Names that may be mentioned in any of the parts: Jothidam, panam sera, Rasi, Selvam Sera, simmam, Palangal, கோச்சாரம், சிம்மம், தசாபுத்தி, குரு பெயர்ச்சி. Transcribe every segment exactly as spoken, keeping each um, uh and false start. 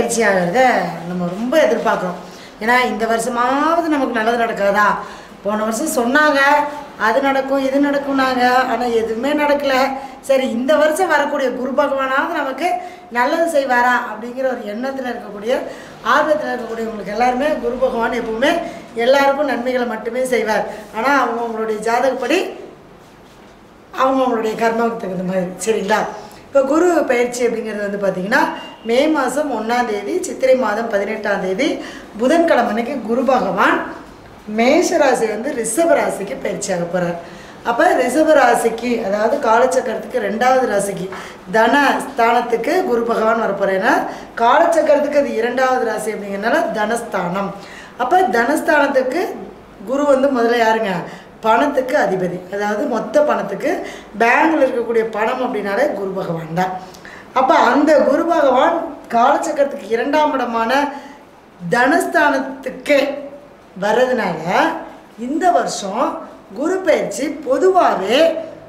பயிற்சி ஆகிறத நம்ம ரொம்ப எதிர்பார்க்குறோம். ஏன்னா இந்த வருஷமாவது நமக்கு நல்லது நடக்காதா, போன வருஷம் சொன்னாங்க அது நடக்கும் இது நடக்கும்னாங்க, ஆனால் எதுவுமே நடக்கலை. சரி, இந்த வருஷம் வரக்கூடிய குரு பகவானாவது நமக்கு நல்லது செய்வாரா அப்படிங்கிற ஒரு எண்ணத்தில் இருக்கக்கூடிய ஆர்வத்தில் இருக்கக்கூடியவங்களுக்கு எல்லாருமே குரு பகவான் எப்பவுமே எல்லாருக்கும் நன்மைகளை மட்டுமே செய்வார். ஆனால் அவங்கவுங்களுடைய ஜாதகப்படி அவங்கவுங்களுடைய கர்மாவுக்கு தகுந்த மாதிரி. சரிங்களா? இப்போ குரு பயிற்சி அப்படிங்கிறது வந்து பார்த்திங்கன்னா மே மாதம் ஒன்றாம் தேதி சித்திரை மாதம் பதினெட்டாம் தேதி புதன்கிழமைக்கு குரு பகவான் மேஷராசி வந்து ரிஷபராசிக்கு பயிற்சியாக போகிறார். அப்போ ரிஷபராசிக்கு, அதாவது காலச்சக்கரத்துக்கு ரெண்டாவது ராசிக்கு தன ஸ்தானத்துக்கு குரு பகவான் வரப்போகிறார். ஏன்னா காலச்சக்கரத்துக்கு அது இரண்டாவது ராசி அப்படிங்கிறதுனால தனஸ்தானம். அப்போ தனஸ்தானத்துக்கு குரு வந்து முதல்ல யாருங்க, பணத்துக்கு அதிபதி. அதாவது மொத்த பணத்துக்கு பேங்கில் இருக்கக்கூடிய பணம் அப்படின்னாலே குரு பகவான் தான். அப்போ அந்த குரு பகவான் காலச்சக்கரத்துக்கு இரண்டாம் இடமான தனஸ்தானத்துக்கே வர்றதுனால இந்த வருஷம் குரு பயிற்சி பொதுவாகவே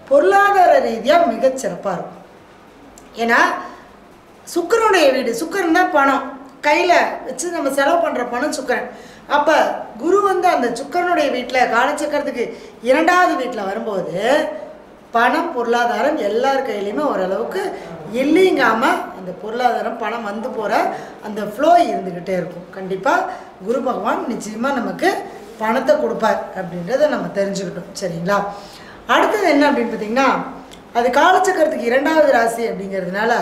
பொருளாதார ரீதியாக மிகச்சிறப்பாக இருக்கும். ஏன்னா சுக்கரனுடைய வீடு, சுக்கரன் தான் பணம், கையில் வச்சு நம்ம செலவு பண்ணுற பணம் சுக்கரன். அப்போ குரு வந்து அந்த சுக்கரனுடைய வீட்டில் காலச்சக்கரத்துக்கு இரண்டாவது வீட்டில் வரும்போது பணம் பொருளாதாரம் எல்லார் கையிலையுமே ஓரளவுக்கு இல்லைங்காமல் அந்த பொருளாதாரம் பணம் வந்து போகிற அந்த ஃப்ளோ இருந்துக்கிட்டே இருக்கும். கண்டிப்பாக குரு பகவான் நிச்சயமாக நமக்கு பணத்தை கொடுப்பார் அப்படின்றத நம்ம தெரிஞ்சுக்கிட்டோம். சரிங்களா? அடுத்தது என்ன அப்படின்னு பார்த்திங்கன்னா, அது காலச்சக்கரத்துக்கு இரண்டாவது ராசி அப்படிங்கிறதுனால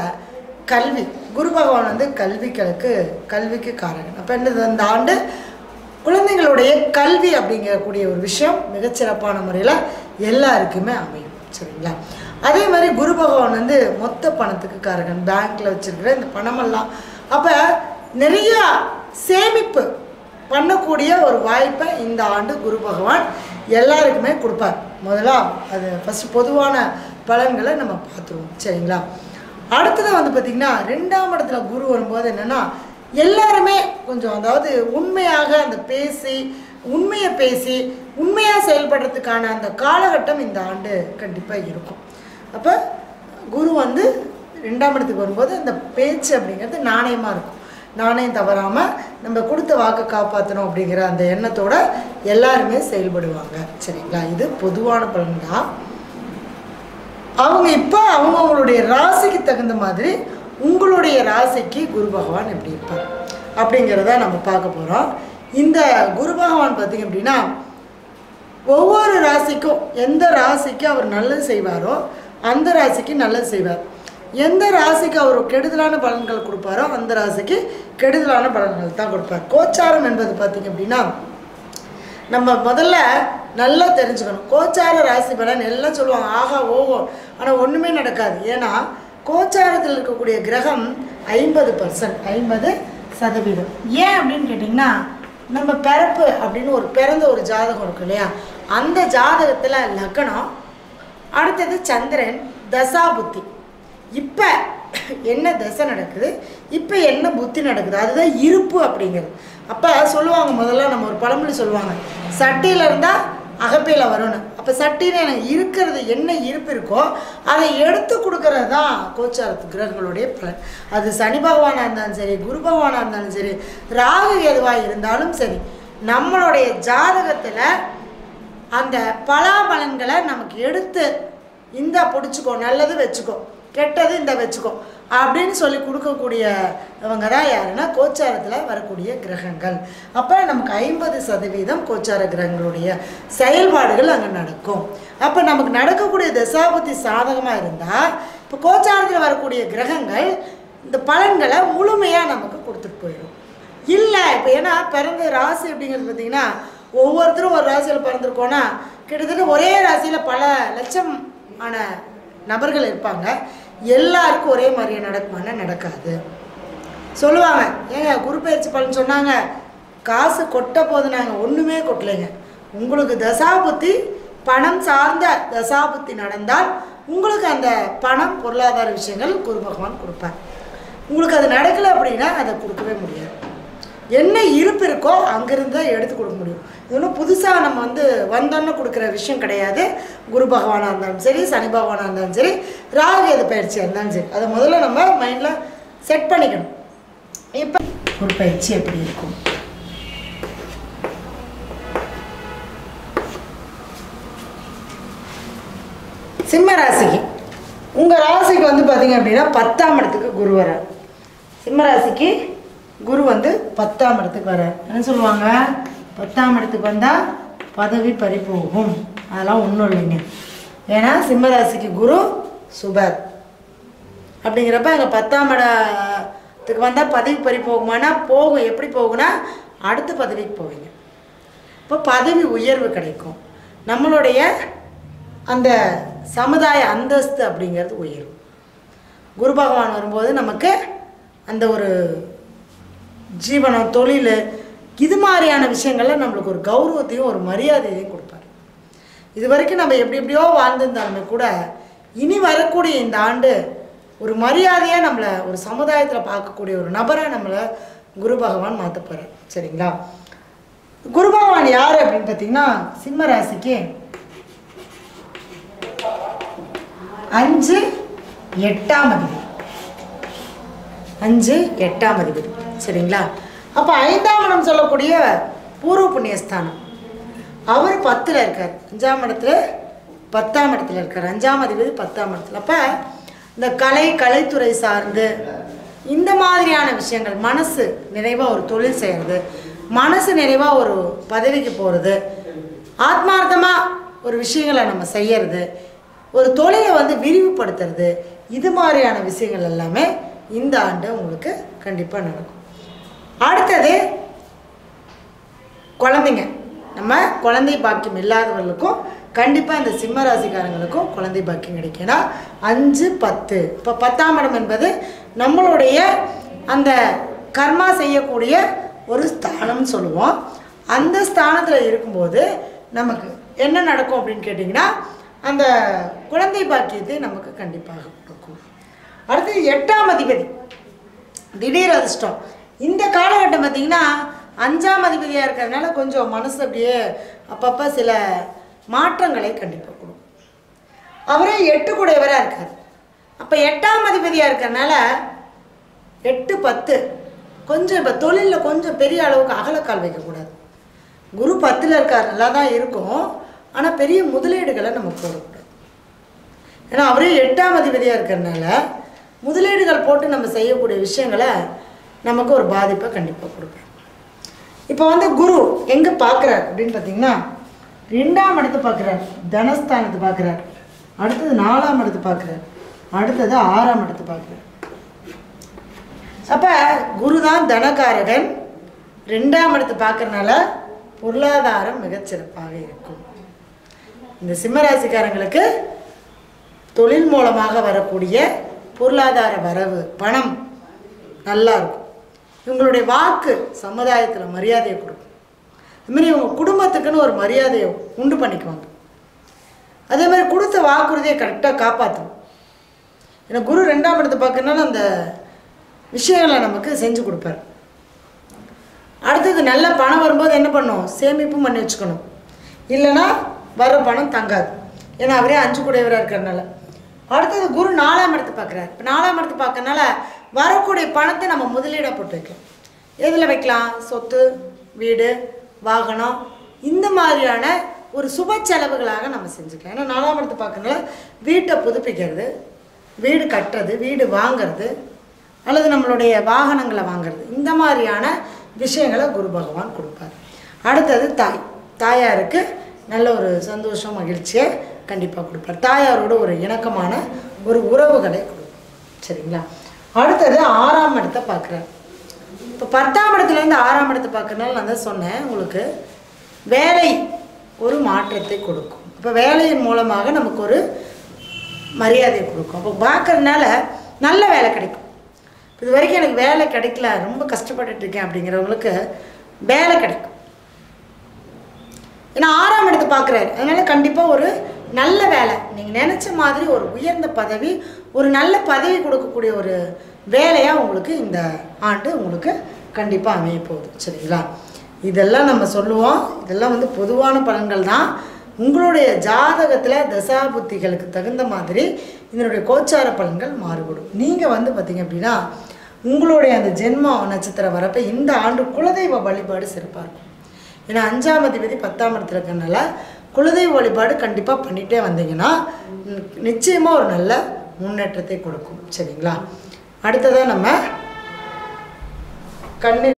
கல்வி, குரு பகவான் வந்து கல்விகளுக்கு கல்விக்கு காரகன். அப்போ என்னது, அந்த ஆண்டு குழந்தைங்களுடைய கல்வி அப்படிங்கக்கூடிய ஒரு விஷயம் மிகச்சிறப்பான முறையில் எல்லாருக்குமே அமையும். சரிங்களா? அதே மாதிரி குரு பகவான் வந்து மொத்த பணத்துக்கு காரகன், பேங்க்கில் வச்சுருக்கிற இந்த பணமெல்லாம். அப்போ நிறையா சேமிப்பு பண்ணக்கூடிய ஒரு வாய்ப்பை இந்த ஆண்டு குரு பகவான் எல்லாருக்குமே கொடுப்பார். முதல்ல அது ஃபஸ்ட்டு பொதுவான பலன்களை நம்ம பார்த்துருவோம். சரிங்களா? அடுத்ததான் வந்து பார்த்திங்கன்னா ரெண்டாம் இடத்துல குரு வரும்போது என்னென்னா எல்லாருமே கொஞ்சம், அதாவது உண்மையாக அந்த பேசி உண்மையை பேசி உண்மையாக செயல்படுறதுக்கான அந்த காலகட்டம் இந்த ஆண்டு கண்டிப்பாக இருக்கும். அப்போ குரு வந்து ரெண்டாம் இடத்துக்கு வரும்போது அந்த பேச்சு அப்படிங்கிறது நாணயமாக இருக்கும். நாணயம் தவறாமல் நம்ம கொடுத்த வாக்கை காப்பாற்றணும் அப்படிங்கிற அந்த எண்ணத்தோட எல்லாருமே செயல்படுவாங்க. சரிங்களா? இது பொதுவான பலன்தான். அவங்க இப்போ அவங்கவுங்களுடைய ராசிக்கு தகுந்த மாதிரி உங்களுடைய ராசிக்கு குரு பகவான் எப்படி இருப்பார் அப்படிங்கிறத நம்ம பார்க்க போகிறோம். இந்த குரு பகவான் பார்த்திங்க அப்படின்னா ஒவ்வொரு ராசிக்கும் எந்த ராசிக்கு அவர் நல்லது செய்வாரோ அந்த ராசிக்கு நல்லது செய்வார், எந்த ராசிக்கு அவர் கெடுதலான பலன்கள் கொடுப்பாரோ அந்த ராசிக்கு கெடுதலான பலன்கள் தான் கொடுப்பார். கோச்சாரம் என்பது பார்த்திங்க அப்படின்னா நம்ம முதல்ல நல்லா தெரிஞ்சுக்கணும். கோச்சார ராசி பலன் எல்லாம் சொல்லுவாங்க, ஆகா ஓஹோ, ஆனால் ஒன்றுமே நடக்காது. ஏன்னா கோச்சாரத்தில் இருக்கக்கூடிய கிரகம் ஐம்பது பர்சன்ட் ஐம்பது சதவீதம். ஏன் அப்படின்னு கேட்டிங்கன்னா, நம்ம பிறப்பு அப்படின்னு ஒரு பிறந்த ஒரு ஜாதகம் இருக்கு இல்லையா, அந்த ஜாதகத்தில் லக்னம், அடுத்தது சந்திரன், தசா புத்தி, இப்போ என்ன தசை நடக்குது, இப்போ என்ன புத்தி நடக்குது, அதுதான் இருப்பு அப்படிங்கிறது. அப்போ சொல்லுவாங்க, முதல்ல நம்ம ஒரு பழமொழி சொல்லுவாங்க, சட்டியில் இருந்தால் அகப்பையில் வரணும். அப்போ சட்டியில் எனக்கு இருக்கிறது என்ன இருப்பு இருக்கோ அதை எடுத்து கொடுக்கறது தான் கோச்சாரத்து கிரகங்களுடைய பலன். அது சனி பகவானாக இருந்தாலும் சரி, குரு பகவானாக இருந்தாலும் சரி, ராகு எதுவாக இருந்தாலும் சரி, நம்மளுடைய ஜாதகத்தில் அந்த பலாபலன்களை நமக்கு எடுத்து இந்த பிடிச்சிக்கோ, நல்லது வச்சுக்கோ, கெட்டது இந்த வச்சுக்கோ அப்படின்னு சொல்லி கொடுக்கக்கூடியவங்க தான் யாருன்னா கோச்சாரத்தில் வரக்கூடிய கிரகங்கள். அப்போ நமக்கு ஐம்பது சதவீதம் கோச்சார கிரகங்களுடைய செயல்பாடுகள் அங்கே நடக்கும். அப்போ நமக்கு நடக்கக்கூடிய தசாபுத்தி சாதகமாக இருந்தால் இப்போ கோச்சாரத்தில் வரக்கூடிய கிரகங்கள் இந்த பலன்களை முழுமையாக நமக்கு கொடுத்துட்டு போயிடும். இல்லை இப்போ ஏன்னா பிறந்த ராசி அப்படிங்கிறது பார்த்திங்கன்னா ஒவ்வொருத்தரும் ஒரு ராசியில் பிறந்திருக்கோன்னா கிட்டத்தட்ட ஒரே ராசியில் பல லட்சம் ஆன நபர்கள் இருப்பாங்க. எல்லாருக்கும் ஒரே மாதிரியே நடக்குமான நடக்காது. சொல்லுவாங்க, ஏங்க குரு பயிற்சி பலன் சொன்னாங்க, காசு கொட்ட போது நாங்கள் ஒன்றுமே கொட்டலைங்க. உங்களுக்கு தசாபுத்தி பணம் சார்ந்த தசாபுத்தி நடந்தால் உங்களுக்கு அந்த பணம் பொருளாதார விஷயங்கள் குரு பகவான் கொடுப்பார். உங்களுக்கு அது நடக்கலை அப்படின்னா அதை கொடுக்கவே முடியாது. என்ன இருப்பு இருக்கோ அங்கிருந்து எடுத்து கொடுக்க முடியும். இன்னும் புதுசாக நம்ம வந்து வந்தோன்னு கொடுக்குற விஷயம் கிடையாது. குரு பகவானாக இருந்தாலும் சரி, சனி பகவானாக இருந்தாலும் சரி, ராகு எது பயிற்சியாக இருந்தாலும் சரி, அதை முதல்ல நம்ம மைண்டில் செட் பண்ணிக்கணும். இப்போ குரு பயிற்சி எப்படி இருக்கும். சிம்ம ராசிக்கு, உங்கள் ராசிக்கு வந்து பார்த்தீங்க அப்படின்னா பத்தாம் இடத்துக்கு குரு வரார். சிம்ம ராசிக்கு குரு வந்து பத்தாம் இடத்துக்கு வரார். என்ன சொல்லுவாங்க, பத்தாம் இடத்துக்கு வந்தால் பதவி பறி போகும். அதெல்லாம் ஒன்றும் இல்லைங்க. ஏன்னா சிம்ம ராசிக்கு குரு சுபர் அப்படிங்கிறப்ப அங்கே பத்தாம் இடத்துக்கு வந்தால் பதவி பறி போகுமானா போகும். எப்படி போகும்னா அடுத்த பதவிக்கு போவீங்க. இப்போ பதவி உயர்வு கிடைக்கும். நம்மளுடைய அந்த சமுதாய அந்தஸ்து அப்படிங்கிறது உயரும். குரு பகவான் வரும்போது நமக்கு அந்த ஒரு ஜீவனம், தொழில், இது மாதிரியான விஷயங்களில் நம்மளுக்கு ஒரு கௌரவத்தையும் ஒரு மரியாதையையும் கொடுப்பார். இது வரைக்கும் நம்ம எப்படி எப்படியோ வாழ்ந்திருந்தாலுமே கூட இனி வரக்கூடிய இந்த ஆண்டு ஒரு மரியாதையாக நம்மளை ஒரு சமுதாயத்தில் பார்க்கக்கூடிய ஒரு நபரை நம்மளை குரு பகவான் மாற்ற போகிறார். சரிங்களா. குரு பகவான் யார் அப்படின்னு பார்த்தீங்கன்னா சிம்ம ராசிக்கு அஞ்சு எட்டாம் அதிபதி. அஞ்சு எட்டாம் அதிபதி. சரிங்களா. அப்போ ஐந்தாம் இடம் சொல்லக்கூடிய பூர்வ புண்ணியஸ்தானம், அவர் பத்தில் இருக்கார். அஞ்சாம் இடத்துல பத்தாம் இடத்துல இருக்கார். அஞ்சாம் அதிபதி பத்தாம் இடத்துல. அப்போ இந்த கலை, கலைத்துறை சார்ந்து இந்த மாதிரியான விஷயங்கள், மனசு நிறைவாக ஒரு தொழில் செய்கிறது, மனசு நிறைவாக ஒரு பதவிக்கு போகிறது, ஆத்மார்த்தமாக ஒரு விஷயங்களை நம்ம செய்கிறது, ஒரு தொழிலை வந்து விரிவுபடுத்துறது, இது மாதிரியான விஷயங்கள் எல்லாமே இந்த ஆண்டு உங்களுக்கு கண்டிப்பாக நடக்கும். அடுத்தது குழந்தைங்க. நம்ம குழந்தை பாக்கியம் இல்லாதவர்களுக்கும் கண்டிப்பாக இந்த சிம்ம ராசிக்காரங்களுக்கும் குழந்தை பாக்கியம் கிடைக்கும்னா அஞ்சு பத்து. இப்போ பத்தாம் இடம் என்பது நம்மளுடைய அந்த கர்மா செய்யக்கூடிய ஒரு ஸ்தானம்னு சொல்லுவோம். அந்த ஸ்தானத்தில் இருக்கும்போது நமக்கு என்ன நடக்கும் அப்படின்னு கேட்டிங்கன்னா அந்த குழந்தை பாக்கியத்தை நமக்கு கண்டிப்பாக கொடுக்கும். அடுத்து எட்டாம் அதிபதி திடீர் அதிர்ஷ்டம். இந்த காலகட்டம் பார்த்திங்கன்னா அஞ்சாம் அதிபதியாக இருக்கிறதுனால கொஞ்சம் மனசு அப்படியே அப்பப்போ சில மாற்றங்களை கண்டிப்பாக கொடுக்கும். அவரே எட்டு கூடையவராக இருக்கார். அப்போ எட்டாம் அதிபதியாக இருக்கிறதுனால எட்டு பத்து கொஞ்சம் இப்போ தொழிலில் கொஞ்சம் பெரிய அளவுக்கு அகலக்கால் வைக்கக்கூடாது. குரு பத்தில் இருக்கார், நல்லா தான் இருக்கும். ஆனால் பெரிய முதலீடுகளை நம்ம போடக்கூடாது. ஏன்னா அவரே எட்டாம் அதிபதியாக இருக்கிறதுனால முதலீடுகள் போட்டு நம்ம செய்யக்கூடிய விஷயங்களை நமக்கு ஒரு பாதிப்பை கண்டிப்பாக கொடுப்பாங்க. இப்போ வந்து குரு எங்கே பார்க்குறார் அப்படின்னு பார்த்தீங்கன்னா ரெண்டாம் இடத்து பார்க்குறார், தனஸ்தானத்தை பார்க்குறார், அடுத்தது நாலாம் இடத்து பார்க்குறார், அடுத்தது ஆறாம் இடத்து பார்க்குறார். அப்போ குரு தான் தனகாரகன். ரெண்டாம் இடத்து பார்க்குறதுனால பொருளாதாரம் மிகச்சிறப்பாக இருக்கும். இந்த சிம்மராசிக்காரங்களுக்கு தொழில் மூலமாக வரக்கூடிய பொருளாதார வரவு, பணம் நல்லா இருக்கும். இவங்களுடைய வாக்கு சமுதாயத்தில் மரியாதையை கொடுக்கும். அதுமாதிரி இவங்க குடும்பத்துக்குன்னு ஒரு மரியாதையை உண்டு பண்ணிக்குவாங்க. அதே மாதிரி கொடுத்த வாக்குறுதியை கரெக்டாக காப்பாற்றுவோம். ஏன்னா குரு ரெண்டாம் இடத்தை பார்க்கறதுனால அந்த விஷயங்களை நமக்கு செஞ்சு கொடுப்பார். அடுத்தது நல்ல பணம் வரும்போது என்ன பண்ணும், சேமிப்பும் பண்ணி வச்சுக்கணும். இல்லைன்னா வர்ற பணம் தங்காது. ஏன்னா அவரே அஞ்சு கூடையவராக இருக்கிறதுனால. அடுத்தது குரு நாலாம் இடத்து பார்க்குறாரு. இப்போ நாலாம் இடத்து பார்க்கறதுனால வரக்கூடிய பணத்தை நம்ம முதலீடாக போட்டு வைக்கலாம். எதில் வைக்கலாம், சொத்து, வீடு, வாகனம், இந்த மாதிரியான ஒரு சுப செலவுகளாக நம்ம செஞ்சுக்கலாம். ஏன்னா நாலாம் இடத்து பார்க்கறதுனால வீட்டை புதுப்பிக்கிறது, வீடு கட்டுறது, வீடு வாங்கிறது, அல்லது நம்மளுடைய வாகனங்களை வாங்கிறது, இந்த மாதிரியான விஷயங்களை குரு பகவான் கொடுப்பார். அடுத்தது தாய். தாயாருக்கு நல்ல ஒரு சந்தோஷம், மகிழ்ச்சியை கண்டிப்பாக கொடுப்பார். தாயாரோட ஒரு இணக்கமான ஒரு உறவுகளை கொடுப்பார். சரிங்களா. அடுத்தது ஆறாம் இடத்தை பார்க்குறார். இப்போ பத்தாம் இடத்துலேருந்து ஆறாம் இடத்தை பார்க்குறதுனால நான் தான் சொன்னேன் உங்களுக்கு வேலை ஒரு மாற்றத்தை கொடுக்கும். இப்போ வேலையின் மூலமாக நமக்கு ஒரு மரியாதை கொடுக்கும். அப்போ பார்க்குறதுனால நல்ல வேலை கிடைக்கும். இது வரைக்கும் எனக்கு வேலை கிடைக்கல, ரொம்ப கஷ்டப்பட்டுருக்கேன் அப்படிங்கிறவங்களுக்கு வேலை கிடைக்கும். ஏன்னா ஆறாம் இடத்தை பார்க்குறாரு. அதனால் கண்டிப்பாக ஒரு நல்ல வேலை, நீங்கள் நினச்ச மாதிரி ஒரு உயர்ந்த பதவி, ஒரு நல்ல பதவி கொடுக்கக்கூடிய ஒரு வேலையாக உங்களுக்கு இந்த ஆண்டு உங்களுக்கு கண்டிப்பாக அமைய போகுது. சரிங்களா. இதெல்லாம் நம்ம சொல்லுவோம். இதெல்லாம் வந்து பொதுவான பலன்கள் தான். உங்களுடைய ஜாதகத்தில் தசா புத்திகளுக்கு தகுந்த மாதிரி இதனுடைய கோச்சார பலன்கள் மாறுபடும். நீங்கள் வந்து பார்த்திங்க அப்படின்னா உங்களுடைய அந்த ஜென்ம நட்சத்திரம் வரப்போ இந்த ஆண்டு குலதெய்வ வழிபாடு சிறப்பாக இருக்கும். ஏன்னா அஞ்சாம் அதிபதி பத்தாம் இடத்துல இருக்கனால குலதெய்வ வழிபாடு கண்டிப்பாக பண்ணிகிட்டே வந்தீங்கன்னா நிச்சயமாக ஒரு நல்ல முன்னேற்றத்தை கொடுக்கும். சரிங்களா? அடுத்ததாக நம்ம கண்ணு